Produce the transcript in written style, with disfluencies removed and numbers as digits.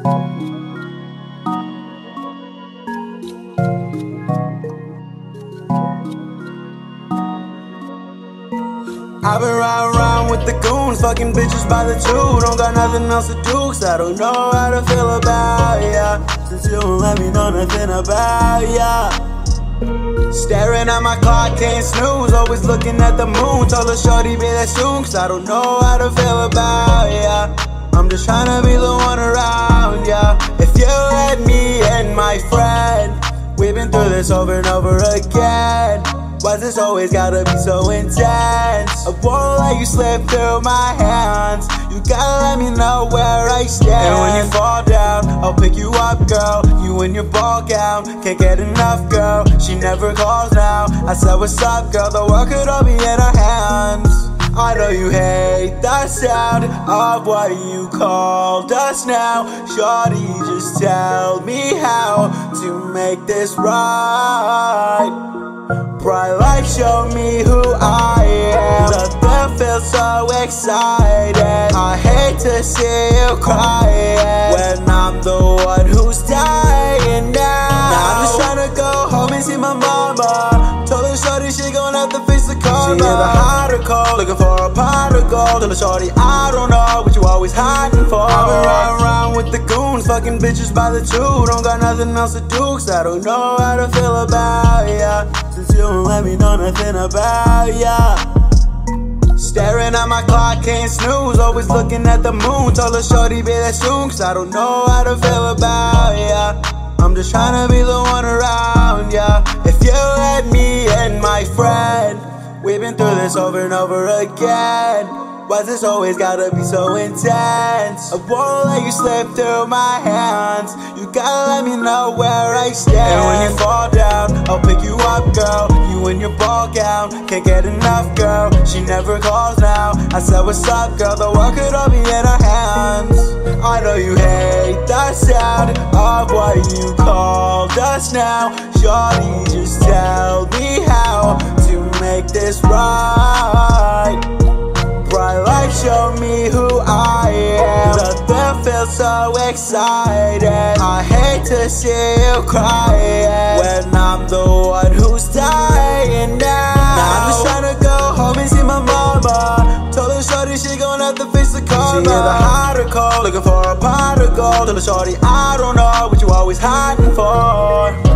I've been riding around with the goons, fucking bitches by the two. Don't got nothing else to do, 'cause I don't know how to feel about ya. Since you don't let me know nothing about ya. Staring at my clock, can't snooze, always looking at the moon. Told a shorty be there soon, 'cause I don't know how to feel about ya. I'm just tryna be the one around ya. If you let me and my friend, we've been through this over and over again. Why's this always gotta be so intense? I won't let you slip through my hands. You gotta let me know where I stand. And when you fall down, I'll pick you up, girl. You in your ball gown, can't get enough, girl. She never calls now. I said, what's up, girl? The world could all be in her hands. I know you hate the sound of what you called us now. Shorty, just tell me how to make this right. Bright light, show me who I am. Nothing feels so excited. I hate to see you crying when I'm the one who's dying now. Now I'm just tryna go home and see my mama. Told her shorty she gon' have to face the karma. She either hot or cold, looking for a pot of gold. Told her shorty I don't know what you always hiding for. I've been riding around with the goons, fucking bitches by the two. Don't got nothing else to do, 'cause I don't know how to feel about ya. Since you don't let me know nothing about ya. Staring at my clock, can't snooze, always looking at the moon. Told a shorty be there soon, 'cause I don't know how to feel about ya. I'm just tryna be the one around ya. If you let me and my friend, we've been through this over and over again. Why's this always gotta be so intense? I won't let you slip through my hands. You gotta let me know where I stand. And when you fall down, I'll pick you up, girl. You in your ball gown, can't get enough, girl. She never calls now. I said, what's up, girl? The world could all be in her hands. I know you hate the sound of what you called us now. Shorty, just tell me how to make this right. Bright light, show me who I am. Nothing feels so excited. I hate to see you crying when I'm the one who's dying now. Now I'm just tryna go home and see my mama. Told her shorty she gon' have to face the karma. She either hot or cold, looking for a pot of gold. Told her shorty I don't know what you always hiding for.